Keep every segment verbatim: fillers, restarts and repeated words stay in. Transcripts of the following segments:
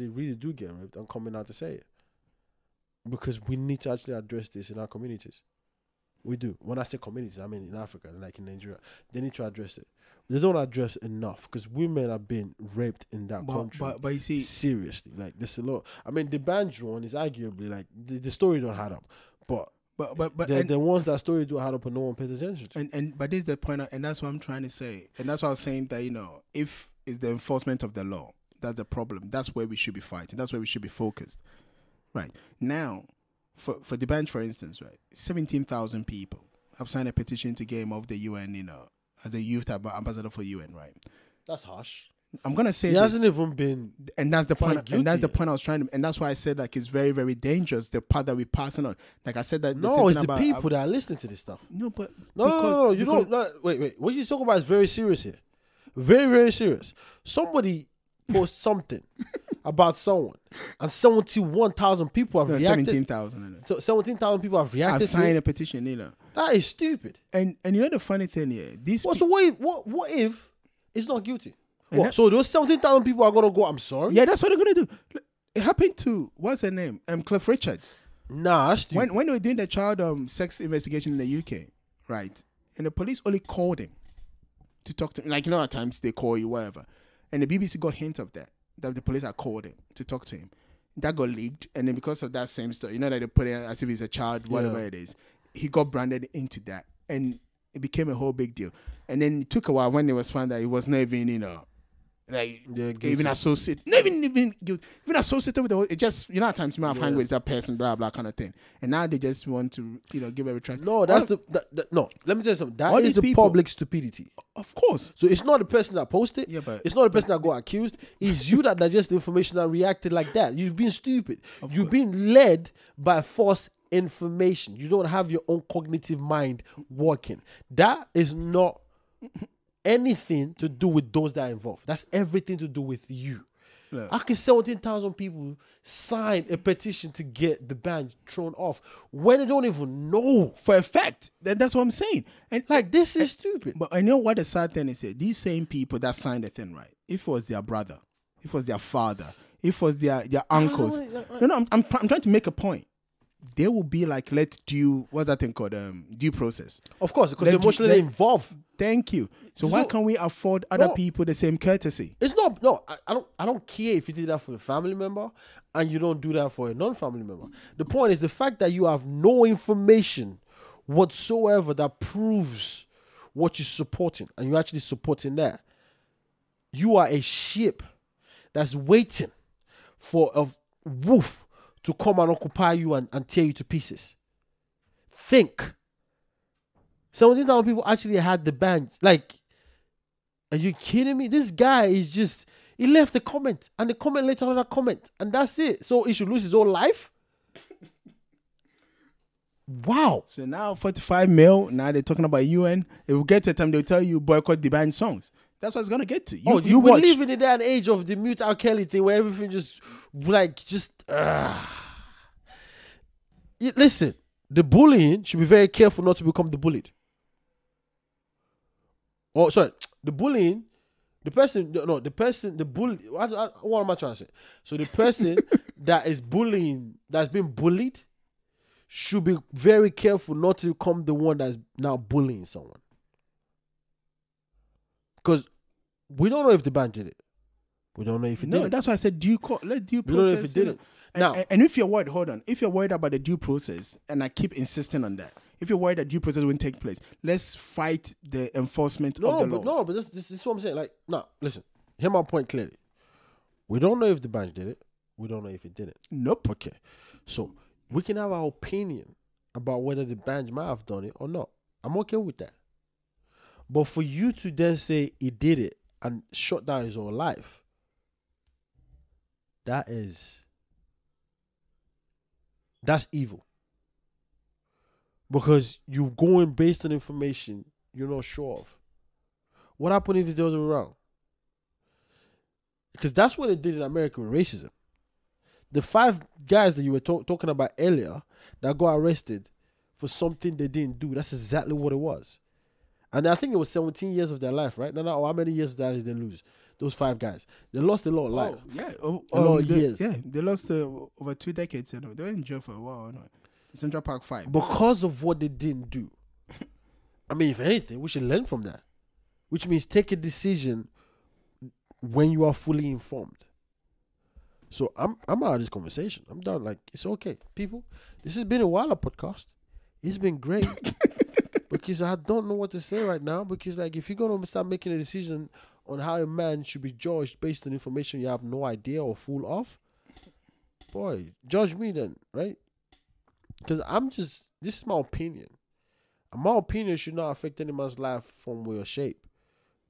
they really do get raped and coming out to say it. Because we need to actually address this in our communities. We do. When I say communities, I mean in Africa, like in Nigeria. They need to address it. They don't address it enough because women have been raped in that but, country. But, but you see... Seriously. Like, there's a lot. I mean, the Dbanj one is arguably, like, the, the story don't add up. But... But but but the, and, the ones that story do how to put no one pays attention to. And and but this is the point, and that's what I'm trying to say, and that's why I was saying that you know if it's the enforcement of the law that's the problem. That's where we should be fighting. That's where we should be focused. Right now, for for Dbanj, for instance, right, seventeen thousand people have signed a petition to get him off the U N. You know, as a youth ambassador for U N. Right. That's harsh. I'm gonna say he this, hasn't even been, and that's the point. And that's the point I was trying to, and that's why I said like it's very, very dangerous. The part that we're passing on, like I said that. No, it's the about, people I, that are listening to this stuff. No, but no, because, no, no, no, you because, don't. No, wait, wait. What you're talking about is very serious here. Very, very serious. Somebody posts something about someone, and seventy-one thousand people have no, reacted. Seventeen thousand. So seventeen thousand people have reacted. I've signed a petition, Nila. That is stupid. And and you know the funny thing here, these. What's the way? What what if it's not guilty? What, that, so those seventeen thousand people are going to go, I'm sorry? Yeah, that's what they're going to do. It happened to, what's her name? Um, Cliff Richards. Nah, that's stupid. When, when they were doing the child um, sex investigation in the U K, right? And the police only called him to talk to him. Like, you know, at times they call you, whatever. And the B B C got hint of that, that the police had called him to talk to him. That got leaked. And then because of that same story, you know, that they put it as if he's a child, whatever yeah. it is. He got branded into that. And it became a whole big deal. And then it took a while when it was found that he was not even, you know, like yeah, even associate, not even even even associated with the whole. It just you know at times you might have yeah. hung with that person, blah blah kind of thing, and now they just want to you know give a retraction. No, that's all, the that, that, no. Let me tell you something. That is the people, public stupidity. Of course. So it's not the person that posted. Yeah, but it's not the person but, that got accused. It's you that digested information that reacted like that. You've been stupid. Of You've course. been led by false information. You don't have your own cognitive mind working. That is not. Anything to do with those that are involved. That's everything to do with you. Look. How can seventeen thousand people sign a petition to get the ban thrown off when they don't even know for a fact? That, that's what I'm saying. And like, this is and, stupid. But I know what the sad thing is here. These same people that signed the thing, right? If it was their brother, if it was their father, if it was their, their uncles. No, no, no, no I'm, I'm, I'm trying to make a point. They will be like, let's do, what's that thing called? Um, due process. Of course, because they're emotionally involved. Thank you. So why can't we afford other no, people the same courtesy? It's not, no, I, I don't I don't care if you did that for a family member and you don't do that for a non-family member. The point is the fact that you have no information whatsoever that proves what you're supporting and you're actually supporting that. You are a sheep that's waiting for a wolf to come and occupy you and, and tear you to pieces. Think. seventeen thousand people actually had the band. Like, are you kidding me? This guy is just, he left a comment and the comment later on a comment and that's it. So he should lose his whole life? Wow. So now forty-five mil, now they're talking about U N. It will get to a time they'll tell you boycott the band songs. That's what it's going to get to. You, oh, you, you we're watch. living in that age of the mute alkali thing where everything just, like, just... Uh. You, listen, the bullying should be very careful not to become the bullied. Oh, sorry. The bullying, the person... No, the person, the bully... What, what am I trying to say? So the person that is bullying, that's been bullied, should be very careful not to become the one that's now bullying someone. Because we don't know if the band did it. We don't know if it no, did. No, that's why I said due co- let due process. We don't know if it didn't. And, now, and, and if you're worried, hold on. If you're worried about the due process, and I keep insisting on that, if you're worried that due process won't take place, let's fight the enforcement no, of the laws. No, but this, this, this is what I'm saying. Like, no, listen. Hear my point clearly. We don't know if the band did it. We don't know if it didn't. Nope. Okay. So we can have our opinion about whether the band might have done it or not. I'm okay with that. But for you to then say he did it and shut down his whole life, that is, that's evil. Because you're going based on information you're not sure of. What happened if it's the other way around? Because that's what they did in America with racism. The five guys that you were to- talking about earlier that got arrested for something they didn't do, that's exactly what it was. And I think it was seventeen years of their life, right? No, no, how many years of that did they lose? Those five guys, they lost a lot of life. Oh, yeah, um, a lot of they, years. Yeah, they lost uh, over two decades. You know, they were in jail for a while. You know, Central Park Five, because of what they didn't do. I mean, if anything, we should learn from that, which means take a decision when you are fully informed. So I'm I'm out of this conversation. I'm done. Like, it's okay, people. This has been a Wahaala podcast. It's been great. Because I don't know what to say right now. Because, like, if you're going to start making a decision on how a man should be judged based on information you have no idea or full of, boy, judge me then, right? Because I'm just, this is my opinion. And my opinion should not affect any man's life from way or shape.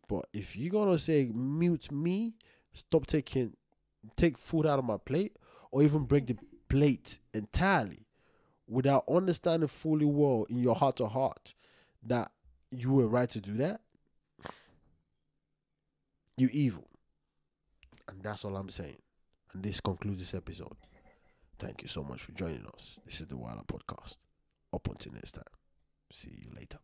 But if you're going to say, mute me, stop taking, take food out of my plate, or even break the plate entirely without understanding fully well in your heart to heart that you were right to do that, you evil. And that's all I'm saying. And this concludes this episode. Thank you so much for joining us. This is the Wahaala Podcast. Up until next time. See you later.